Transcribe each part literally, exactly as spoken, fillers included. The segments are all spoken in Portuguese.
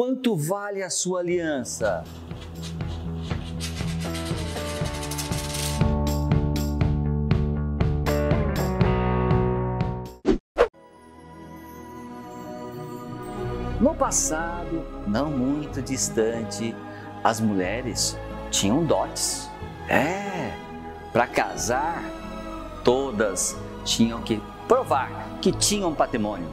Quanto vale a sua aliança? No passado, não muito distante, as mulheres tinham dotes. É, para casar, todas tinham que provar que tinham patrimônio,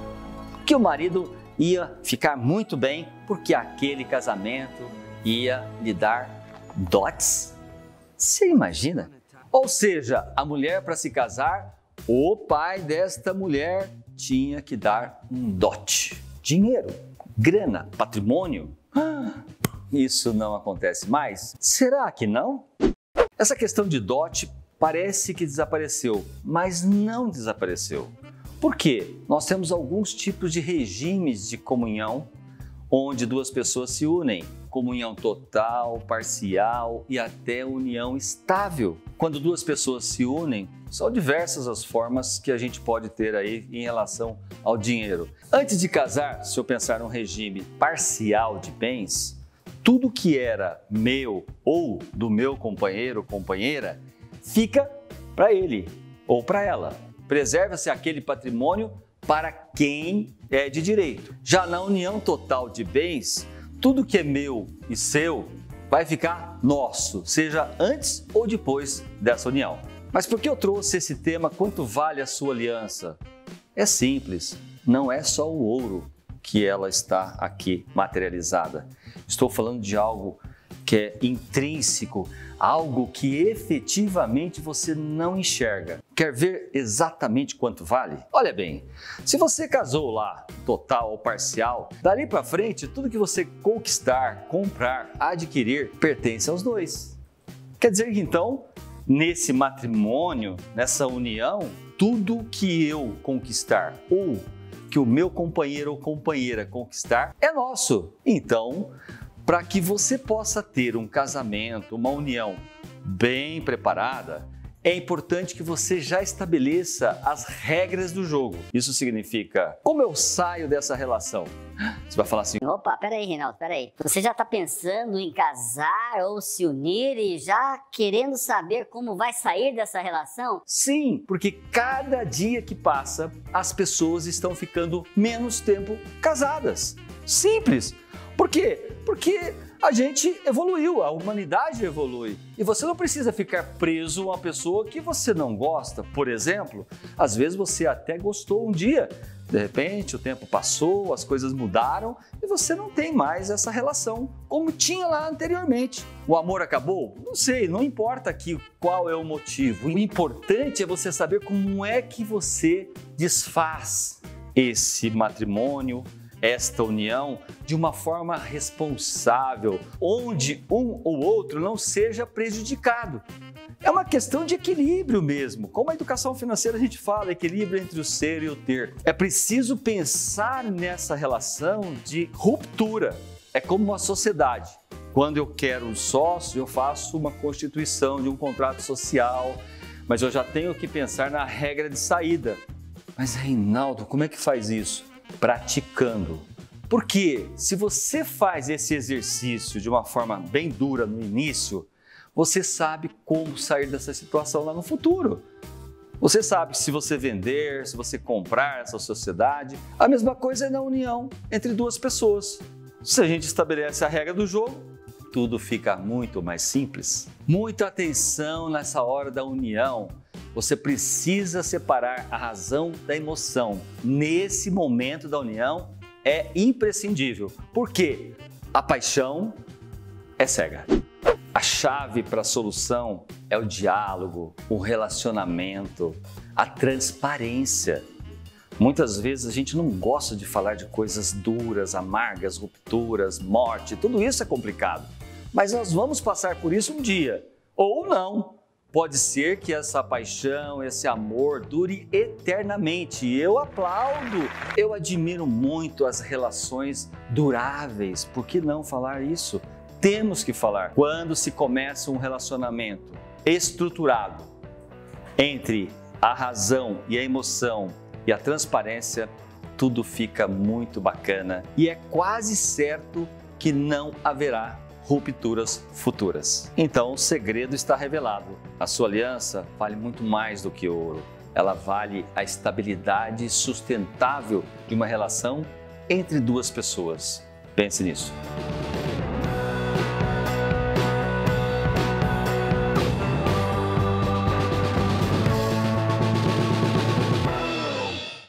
que o marido ia ficar muito bem porque aquele casamento ia lhe dar dotes. Você imagina? Ou seja, a mulher para se casar, o pai desta mulher tinha que dar um dote, dinheiro. Grana, patrimônio? Ah, isso não acontece mais? Será que não? Essa questão de dote parece que desapareceu, mas não desapareceu. Por quê? Nós temos alguns tipos de regimes de comunhão, onde duas pessoas se unem. Comunhão total, parcial e até união estável. Quando duas pessoas se unem, são diversas as formas que a gente pode ter aí em relação ao dinheiro. Antes de casar, se eu pensar num regime parcial de bens, tudo que era meu ou do meu companheiro ou companheira fica para ele ou para ela. Preserva-se aquele patrimônio para quem é de direito. Já na união total de bens, tudo que é meu e seu vai ficar nosso, seja antes ou depois dessa união. Mas por que eu trouxe esse tema, quanto vale a sua aliança? É simples, não é só o ouro que ela está aqui materializada. Estou falando de algo que é intrínseco, algo que efetivamente você não enxerga. Quer ver exatamente quanto vale? Olha bem, se você casou lá, total ou parcial, dali para frente, tudo que você conquistar, comprar, adquirir, pertence aos dois. Quer dizer que então, nesse matrimônio, nessa união, tudo que eu conquistar ou que o meu companheiro ou companheira conquistar é nosso. Então, para que você possa ter um casamento, uma união bem preparada, é importante que você já estabeleça as regras do jogo. Isso significa, como eu saio dessa relação? Você vai falar assim, opa, peraí, Reinaldo, peraí. Você já está pensando em casar ou se unir e já querendo saber como vai sair dessa relação? Sim, porque cada dia que passa, as pessoas estão ficando menos tempo casadas. Simples. Por quê? Porque a gente evoluiu, a humanidade evolui. E você não precisa ficar preso a uma pessoa que você não gosta. Por exemplo, às vezes você até gostou um dia, de repente o tempo passou, as coisas mudaram e você não tem mais essa relação como tinha lá anteriormente. O amor acabou? Não sei, não importa aqui qual é o motivo. O importante é você saber como é que você desfaz esse matrimônio, esta união, de uma forma responsável, onde um ou outro não seja prejudicado. É uma questão de equilíbrio mesmo. Como a educação financeira a gente fala, equilíbrio entre o ser e o ter. É preciso pensar nessa relação de ruptura. É como uma sociedade. Quando eu quero um sócio, eu faço uma constituição de um contrato social, mas eu já tenho que pensar na regra de saída. Mas, Reinaldo, como é que faz isso? Praticando. Porque se você faz esse exercício de uma forma bem dura no início, você sabe como sair dessa situação lá no futuro. Você sabe se você vender, se você comprar essa sociedade. A mesma coisa é na união entre duas pessoas. Se a gente estabelece a regra do jogo, tudo fica muito mais simples. Muita atenção nessa hora da união. Você precisa separar a razão da emoção. Nesse momento da união é imprescindível, porque a paixão é cega. A chave para a solução é o diálogo, o relacionamento, a transparência. Muitas vezes a gente não gosta de falar de coisas duras, amargas, rupturas, morte, tudo isso é complicado. Mas nós vamos passar por isso um dia, ou não. Pode ser que essa paixão, esse amor dure eternamente. Eu aplaudo, eu admiro muito as relações duráveis. Por que não falar isso? Temos que falar. Quando se começa um relacionamento estruturado entre a razão e a emoção e a transparência, tudo fica muito bacana e é quase certo que não haverá rupturas futuras. Então o segredo está revelado. A sua aliança vale muito mais do que ouro. Ela vale a estabilidade sustentável de uma relação entre duas pessoas. Pense nisso.